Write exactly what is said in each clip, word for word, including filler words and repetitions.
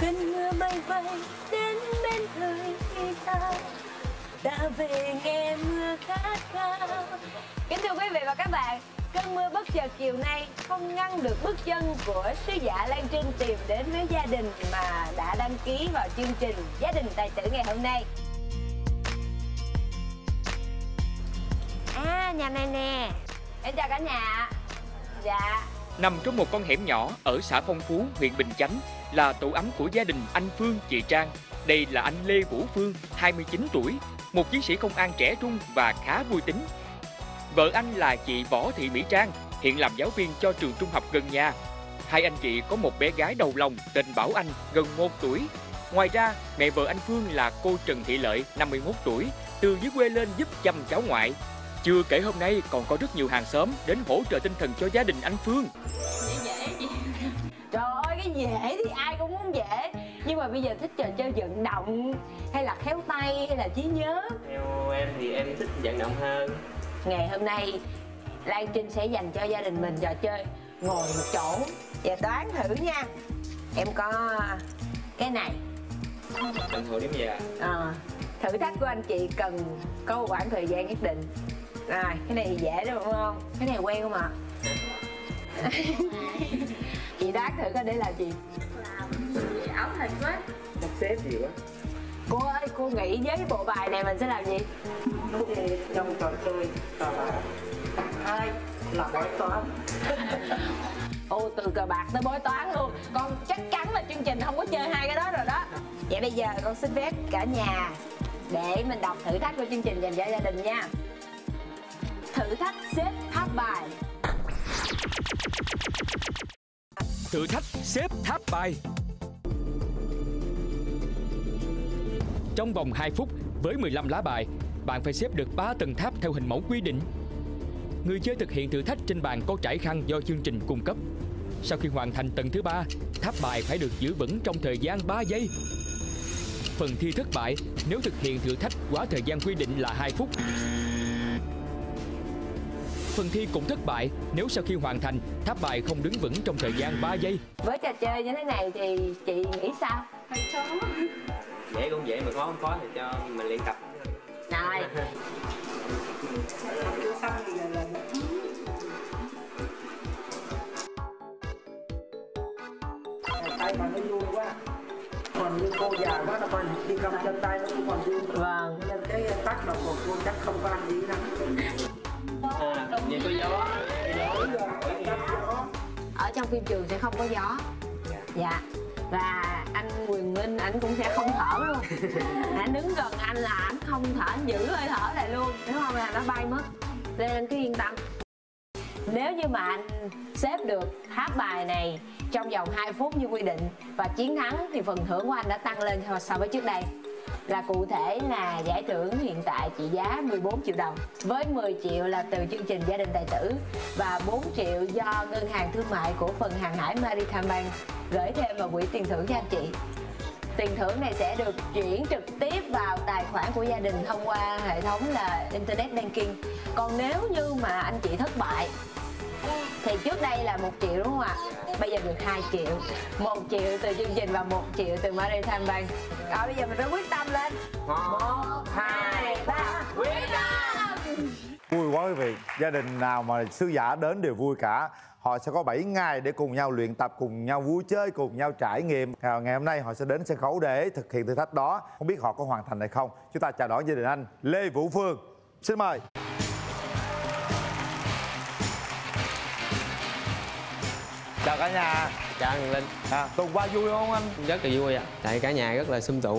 cơn mưa bay bay đến bên thời ta đã về nghe mưa khát khao. Kính thưa quý vị và các bạn, cơn mưa bất chợt chiều nay không ngăn được bước chân của sứ giả Lan Trinh tìm đến với gia đình mà đã đăng ký vào chương trình Gia Đình Tài Tử ngày hôm nay. À, nhà này nè. Em chào cả nhà. Dạ. Nằm trong một con hẻm nhỏ ở xã Phong Phú, huyện Bình Chánh là tổ ấm của gia đình anh Phương, chị Trang. Đây là anh Lê Vũ Phương, hai mươi chín tuổi, một chiến sĩ công an trẻ trung và khá vui tính. Vợ anh là chị Võ Thị Mỹ Trang, hiện làm giáo viên cho trường trung học gần nhà. Hai anh chị có một bé gái đầu lòng tên Bảo Anh, gần một tuổi. Ngoài ra, mẹ vợ anh Phương là cô Trần Thị Lợi, năm mươi mốt tuổi, từ dưới quê lên giúp chăm cháu ngoại. Chưa kể hôm nay còn có rất nhiều hàng xóm đến hỗ trợ tinh thần cho gia đình anh Phương. Trời ơi, cái dễ thì ai cũng muốn dễ. Nhưng mà bây giờ thích trò chơi vận động hay là khéo tay hay là trí nhớ? Theo em thì em thích vận động hơn. Ngày hôm nay Lan Trinh sẽ dành cho gia đình mình trò chơi ngồi một chỗ và đoán thử nha. Em có cái này. Đồng hồ đếm giờ. Ờ, thử thách của anh chị cần có một khoảng thời gian nhất định. Rồi, cái này thì dễ đúng không? Cái này quen không ạ? À? Chị đoán thử coi để làm gì? Áo thịt quá. Một xếp gì quá. Cô ơi, cô nghĩ với bộ bài này mình sẽ làm gì? Đúng thì trong trò chơi cờ bạc hai là bói toán. Ô, từ cờ bạc tới bói toán luôn. Con chắc chắn là chương trình không có chơi hai cái đó rồi đó. Vậy bây giờ con xin phép cả nhà để mình đọc thử thách của chương trình dành cho gia đình nha. Thử thách xếp tháp bài. Thử thách xếp tháp bài. Trong vòng hai phút, với mười lăm lá bài, bạn phải xếp được ba tầng tháp theo hình mẫu quy định. Người chơi thực hiện thử thách trên bàn có trải khăn do chương trình cung cấp. Sau khi hoàn thành tầng thứ ba, tháp bài phải được giữ vững trong thời gian ba giây. Phần thi thất bại nếu thực hiện thử thách quá thời gian quy định là hai phút. Phần thi cũng thất bại nếu sau khi hoàn thành, tháp bài không đứng vững trong thời gian ba giây. Với trò chơi như thế này thì chị nghĩ sao? Phải chó. Dễ cũng dễ mà khó không khó thì cho mình luyện tập. Rồi. Tay bạn nó vui quá. Còn như cô già quá là còn đi cầm chân tay nó cũng còn vui. Vâng. Nên cái tác động của cô chắc không có gì lắm. À, vậy có gió. Ở trong phim trường sẽ không có gió. Dạ. Và anh Quyền Minh, anh cũng sẽ không thở luôn. Anh đứng gần anh là anh không thở, anh giữ hơi thở lại luôn, nếu không là nó bay mất. Nên anh cứ yên tâm. Nếu như mà anh xếp được tháp bài này trong vòng hai phút như quy định và chiến thắng thì phần thưởng của anh đã tăng lên so với trước đây. Là cụ thể là giải thưởng hiện tại trị giá mười bốn triệu đồng, với mười triệu là từ chương trình Gia Đình Tài Tử và bốn triệu do Ngân hàng Thương mại Cổ phần Hàng hải Maritime Bank gửi thêm vào quỹ tiền thưởng cho anh chị. Tiền thưởng này sẽ được chuyển trực tiếp vào tài khoản của gia đình thông qua hệ thống là Internet Banking. Còn nếu như mà anh chị thất bại thì trước đây là một triệu đúng không ạ? Bây giờ được hai triệu, một triệu từ chương trình và một triệu từ Maritime Bank. Rồi bây giờ mình phải quyết tâm lên. Một, hai, ba, quyết tâm. Vui quá quý vị, gia đình nào mà sứ giả đến đều vui cả. Họ sẽ có bảy ngày để cùng nhau luyện tập, cùng nhau vui chơi, cùng nhau trải nghiệm. à, Ngày hôm nay họ sẽ đến sân khấu để thực hiện thử thách đó. Không biết họ có hoàn thành hay không. Chúng ta chào đón gia đình anh Lê Vũ Phương. Xin mời. Chào cả nhà. Chào anh Linh. À, tuần qua vui không anh? Rất là vui ạ. À. Tại cả nhà rất là sum tụ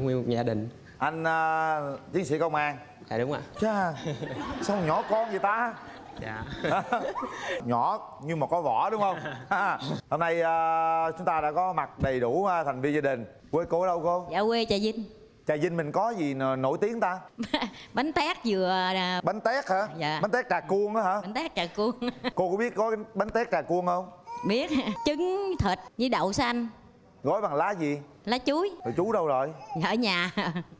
nguyên một gia đình. Anh uh, chiến sĩ công an. Dạ đúng ạ. Chà, sao nhỏ con vậy ta? Dạ. Nhỏ nhưng mà có võ đúng không? Hôm nay uh, chúng ta đã có mặt đầy đủ thành viên gia đình. Quê cô ở đâu cô? Dạ quê Trà Vinh. Trà Vinh mình có gì nổi tiếng ta? Bánh tét dừa. Bánh tét hả? Dạ. Bánh tét trà cuông á hả? Bánh tét trà cuông. Cô có biết có bánh tét trà cuông không? Biết. Trứng thịt với đậu xanh. Gói bằng lá gì? Lá chuối. Rồi chú đâu rồi? Ở nhà.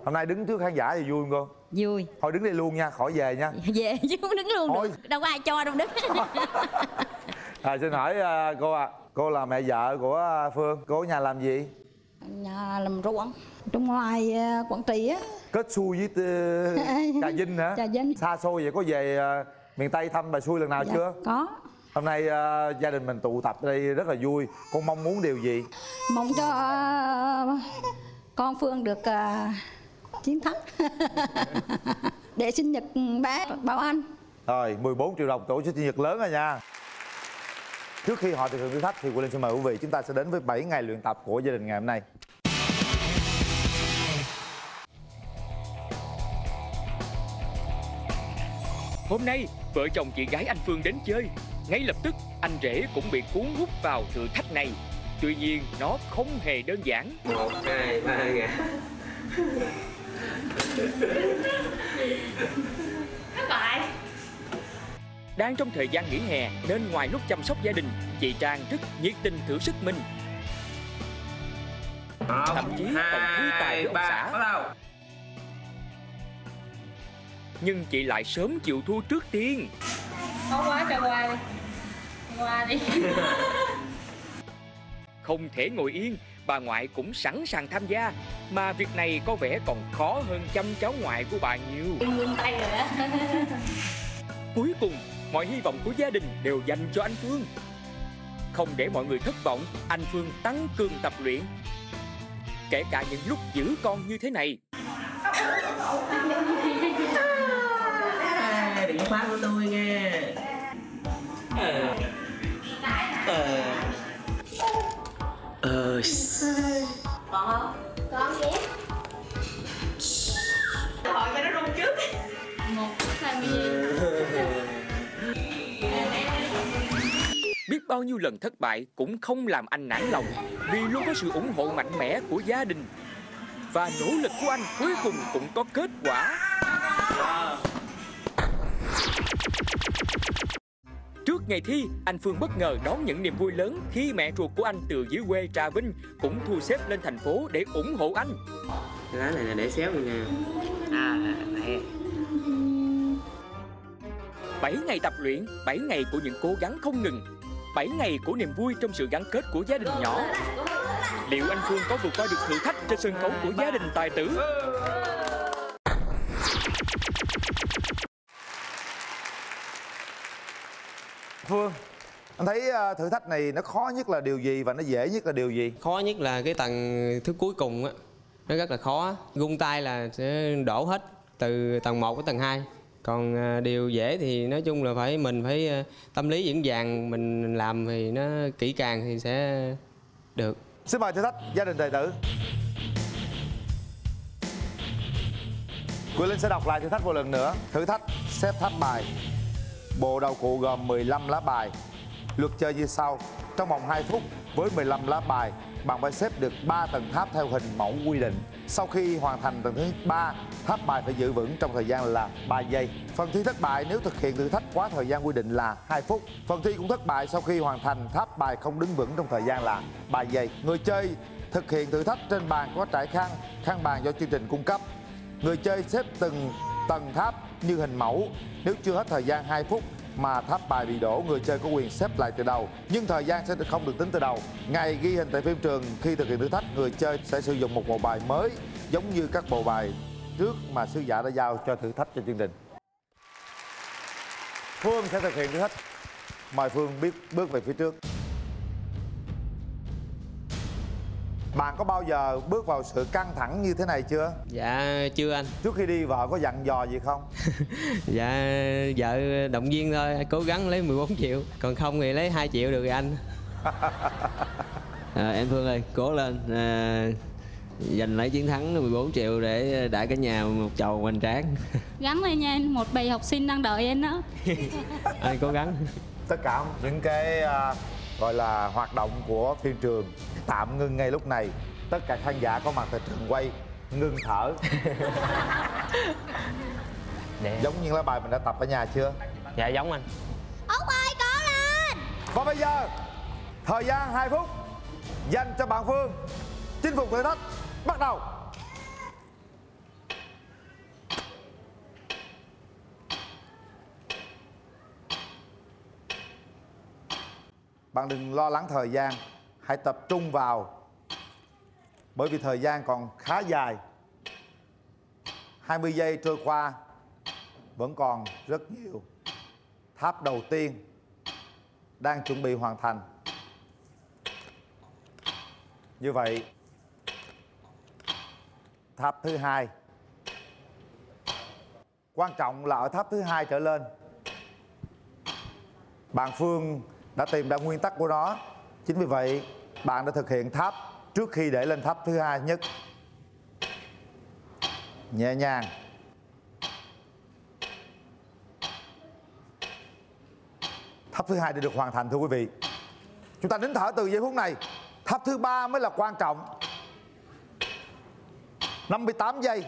Hôm nay đứng trước khán giả thì vui không cô? Vui. Thôi đứng đây luôn nha, khỏi về nha. Về chứ không đứng luôn thôi. Được. Đâu có ai cho đâu đứng. À, xin hỏi cô ạ, à, cô là mẹ vợ của Phương. Cô ở nhà làm gì? Nhà làm ruộng trong ngoài Quảng Trị á. Kết xui với Trà Vinh hả? Trà Vinh. Xa xôi vậy có về miền Tây thăm bà xui lần nào dạ, chưa? Có. Hôm nay uh, gia đình mình tụ tập ở đây rất là vui. Con mong muốn điều gì? Mong cho uh, con Phương được uh, chiến thắng để sinh nhật bé Bảo Anh. Rồi, mười bốn triệu đồng tổ chức sinh nhật lớn rồi nha. Trước khi họ thực hiện thử thách thì Quỳnh Linh xin mời quý vị chúng ta sẽ đến với bảy ngày luyện tập của gia đình ngày hôm nay. Hôm nay, vợ chồng chị gái anh Phương đến chơi. Ngay lập tức, anh rể cũng bị cuốn hút vào thử thách này. Tuy nhiên, nó không hề đơn giản. Một, hai, ba, ngã. Thất bại. Đang trong thời gian nghỉ hè, nên ngoài lúc chăm sóc gia đình, chị Trang rất nhiệt tình thử sức mình. Một, thậm chí còn khí tài với ông xã. Nhưng chị lại sớm chịu thua trước tiên. Khó quá trời qua đi. Qua đi. Không thể ngồi yên, bà ngoại cũng sẵn sàng tham gia. Mà việc này có vẻ còn khó hơn chăm cháu ngoại của bà nhiều. Tay rồi đó. Cuối cùng, mọi hy vọng của gia đình đều dành cho anh Phương. Không để mọi người thất vọng, anh Phương tăng cường tập luyện. Kể cả những lúc giữ con như thế này. Điện thoại của tôi nghe. Ờ. Ờ. Ờ. Con con kìa. Hỏi cho nó rung trước. Một hai biết bao nhiêu lần thất bại cũng không làm anh nản lòng vì luôn có sự ủng hộ mạnh mẽ của gia đình và nỗ lực của anh cuối cùng cũng có kết quả. Trước ngày thi, anh Phương bất ngờ đón những niềm vui lớn khi mẹ ruột của anh từ dưới quê Trà Vinh cũng thu xếp lên thành phố để ủng hộ anh. Lá này là để xéo rồi nè. À, này. bảy ngày tập luyện, bảy ngày của những cố gắng không ngừng, bảy ngày của niềm vui trong sự gắn kết của gia đình nhỏ. Liệu anh Phương có vượt qua được thử thách trên sân khấu của Gia Đình Tài Tử? Phương, anh thấy thử thách này nó khó nhất là điều gì và nó dễ nhất là điều gì? Khó nhất là cái tầng thứ cuối cùng á, nó rất là khó. Gung tay là sẽ đổ hết từ tầng một đến tầng hai. Còn điều dễ thì nói chung là phải mình phải tâm lý vững vàng, mình làm thì nó kỹ càng thì sẽ được. Xin mời thử thách Gia Đình Tài Tử. Quỳnh Linh sẽ đọc lại thử thách một lần nữa. Thử thách Xếp Tháp Bài. Bộ đầu cụ gồm mười lăm lá bài. Luật chơi như sau. Trong vòng hai phút với mười lăm lá bài, bạn phải xếp được ba tầng tháp theo hình mẫu quy định. Sau khi hoàn thành tầng thứ ba, tháp bài phải giữ vững trong thời gian là ba giây. Phần thi thất bại nếu thực hiện thử thách quá thời gian quy định là hai phút. Phần thi cũng thất bại sau khi hoàn thành tháp bài không đứng vững trong thời gian là ba giây. Người chơi thực hiện thử thách trên bàn có trải khăn, khăn bàn do chương trình cung cấp. Người chơi xếp từng tầng tháp như hình mẫu. Nếu chưa hết thời gian hai phút mà tháp bài bị đổ, người chơi có quyền xếp lại từ đầu, nhưng thời gian sẽ không được tính từ đầu. Ngày ghi hình tại phim trường, khi thực hiện thử thách, người chơi sẽ sử dụng một bộ bài mới giống như các bộ bài trước mà sứ giả đã giao cho thử thách cho chương trình. Phương sẽ thực hiện thử thách. Mời Phương biết bước về phía trước. Bạn có bao giờ bước vào sự căng thẳng như thế này chưa? Dạ chưa anh. Trước khi đi vợ có dặn dò gì không? Dạ vợ động viên thôi, cố gắng lấy mười bốn triệu, còn không thì lấy hai triệu được rồi anh. À, em Phương ơi, cố lên, à, giành lấy chiến thắng mười bốn triệu để đãi cả nhà một chầu hoành tráng. Gắn lên nha anh, một bầy học sinh đang đợi em đó. Anh cố gắng. Tất cả những cái uh, gọi là hoạt động của phim trường tạm ngưng ngay lúc này. Tất cả khán giả có mặt tại trường quay ngưng thở. Để... giống như lá bài mình đã tập ở nhà chưa? Dạ giống anh. Ốc ơi, có lên. Và bây giờ thời gian hai phút dành cho bạn Phương. Chinh phục thử thách bắt đầu. Bạn đừng lo lắng thời gian, hãy tập trung vào bởi vì thời gian còn khá dài. hai mươi giây trôi qua vẫn còn rất nhiều. Tháp đầu tiên đang chuẩn bị hoàn thành. Như vậy tháp thứ hai, quan trọng là ở tháp thứ hai trở lên, bạn Phương đã tìm ra nguyên tắc của nó. Chính vì vậy bạn đã thực hiện tháp trước khi để lên tháp thứ hai nhất. Nhẹ nhàng. Tháp thứ hai đã được hoàn thành thưa quý vị. Chúng ta nín thở từ giây phút này. Tháp thứ ba mới là quan trọng. năm mươi tám giây.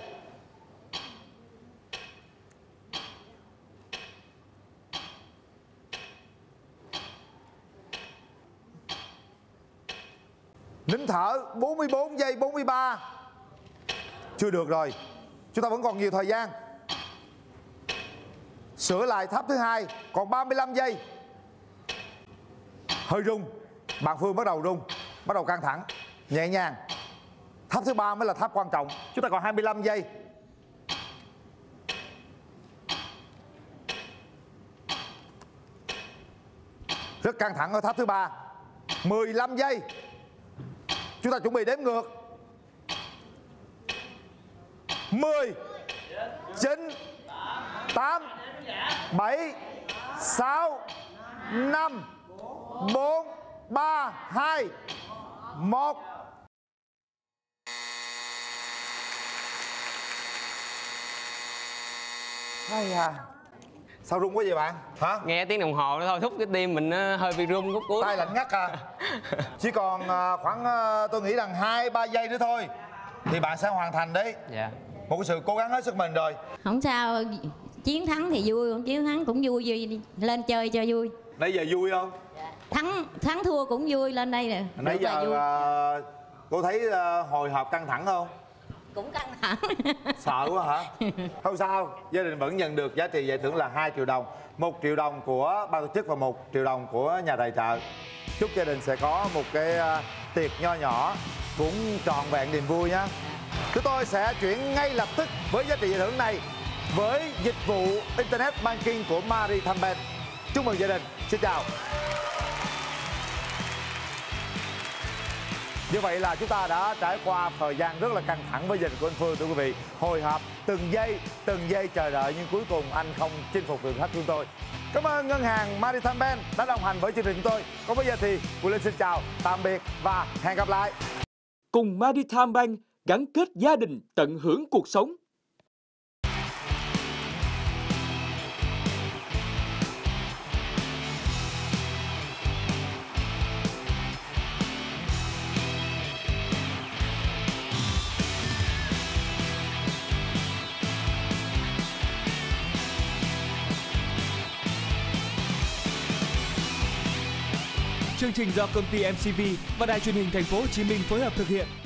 Nín thở bốn mươi bốn giây, bốn mươi ba. Chưa được rồi. Chúng ta vẫn còn nhiều thời gian. Sửa lại tháp thứ hai, còn ba mươi lăm giây. Hơi rung, bạn Phương bắt đầu rung, bắt đầu căng thẳng. Nhẹ nhàng. Tháp thứ ba mới là tháp quan trọng. Chúng ta còn hai mươi lăm giây. Rất căng thẳng ở tháp thứ ba. mười lăm giây. Chúng ta chuẩn bị đếm ngược. Mười, chín, tám, bảy, sáu, năm, bốn, ba, hai, một. Hay à. Sao rung quá vậy bạn? Hả? Nghe tiếng đồng hồ nó thôi thúc cái tim mình nó hơi bị rung. Lúc cuối tay lạnh ngắt à. Chỉ còn khoảng tôi nghĩ rằng hai ba giây nữa thôi thì bạn sẽ hoàn thành đấy. Dạ. Một cái sự cố gắng hết sức mình rồi. Không sao, chiến thắng thì vui, chiến thắng cũng vui, vui lên chơi cho vui. Nãy giờ vui không? Dạ. Thắng thắng thua cũng vui, lên đây nè. Nãy giờ vui. À, cô thấy hồi hộp căng thẳng không? Cũng căng thẳng. Sợ quá hả? Không sao, gia đình vẫn nhận được giá trị giải thưởng là hai triệu đồng, một triệu đồng của ban tổ chức và một triệu đồng của nhà tài trợ. Chúc gia đình sẽ có một cái tiệc nho nhỏ cũng trọn vẹn niềm vui nhé. Chúng tôi sẽ chuyển ngay lập tức với giá trị giải thưởng này với dịch vụ Internet Banking của Maritime Bank. Chúc mừng gia đình. Xin chào. Như vậy là chúng ta đã trải qua thời gian rất là căng thẳng với gia đình của anh Phương, thưa quý vị. Hồi hộp từng giây, từng giây chờ đợi nhưng cuối cùng anh không chinh phục được khách chúng tôi. Cảm ơn ngân hàng Maritime Bank đã đồng hành với chương trình chúng tôi. Còn bây giờ thì Quỳnh Linh xin chào, tạm biệt và hẹn gặp lại. Cùng Maritime Bank gắn kết gia đình tận hưởng cuộc sống. Chương trình do công ty em xê vê và Đài Truyền hình Thành phố Hồ Chí Minh phối hợp thực hiện.